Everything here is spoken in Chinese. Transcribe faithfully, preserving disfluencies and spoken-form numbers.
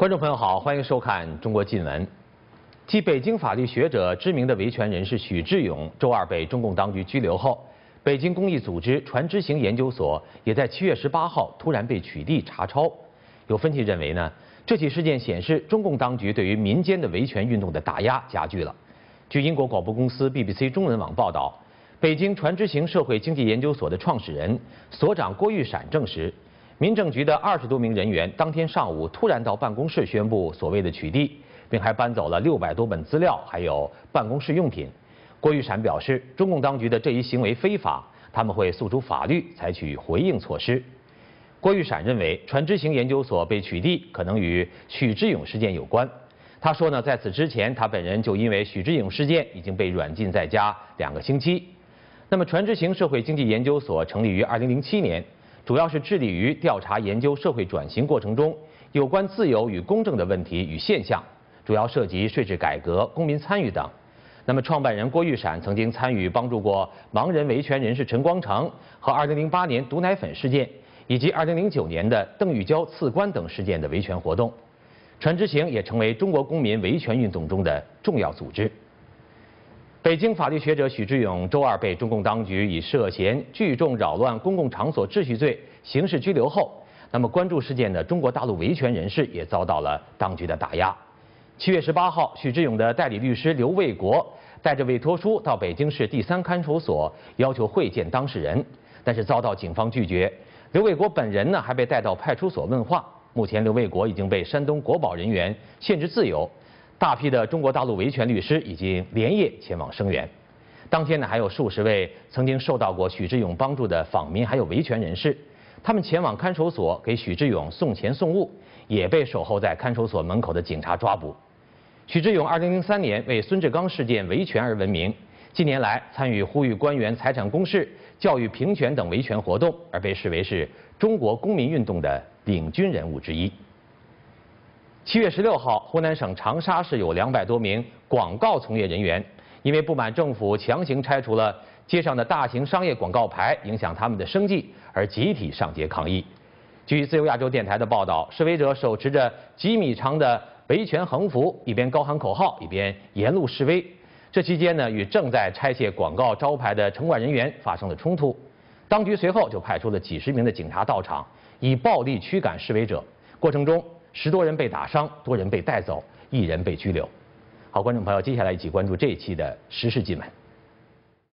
观众朋友好，欢迎收看《中国近闻》。继北京法律学者、知名的维权人士许志永周二被中共当局拘留后，北京公益组织船只行研究所也在七月十八号突然被取缔查抄。有分析认为呢，这起事件显示中共当局对于民间的维权运动的打压加剧了。据英国广播公司 B B C 中文网报道，北京船只行社会经济研究所的创始人、所长郭玉闪证实，民政局的二十多名人员当天上午突然到办公室宣布所谓的取缔，并还搬走了六百多本资料，还有办公室用品。郭玉闪表示，中共当局的这一行为非法，他们会诉诸法律，采取回应措施。郭玉闪认为，船只行研究所被取缔可能与许志永事件有关。他说呢，在此之前，他本人就因为许志永事件已经被软禁在家两个星期。那么，船只行社会经济研究所成立于二零零七年，主要是致力于调查研究社会转型过程中有关自由与公正的问题与现象，主要涉及税制改革、公民参与等。那么，创办人郭玉闪曾经参与帮助过盲人维权人士陈光诚和二零零八年毒奶粉事件，以及二零零九年的邓玉娇刺官等事件的维权活动。船只行也成为中国公民维权运动中的重要组织。北京法律学者许志永周二被中共当局以涉嫌聚众扰乱公共场所秩序罪刑事拘留后，那么关注事件的中国大陆维权人士也遭到了当局的打压。七月十八号，许志永的代理律师刘卫国带着委托书到北京市第三看守所要求会见当事人，但是遭到警方拒绝。刘卫国本人呢还被带到派出所问话。目前，刘卫国已经被山东国保人员限制自由，大批的中国大陆维权律师已经连夜前往声援。当天呢，还有数十位曾经受到过许志永帮助的访民还有维权人士，他们前往看守所给许志永送钱送物，也被守候在看守所门口的警察抓捕。许志永二零零三年为孙志刚事件维权而闻名，近年来参与呼吁官员财产公示、教育平权等维权活动，而被视为是中国公民运动的领军人物之一。七月十六号，湖南省长沙市有两百多名广告从业人员，因为不满政府强行拆除了街上的大型商业广告牌，影响他们的生计，而集体上街抗议。据自由亚洲电台的报道，示威者手持着几米长的维权横幅，一边高喊口号，一边沿路示威。这期间呢，与正在拆卸广告招牌的城管人员发生了冲突。当局随后就派出了几十名的警察到场，以暴力驱赶示威者。过程中，十多人被打伤，多人被带走，一人被拘留。好，观众朋友，接下来一起关注这一期的时事新闻。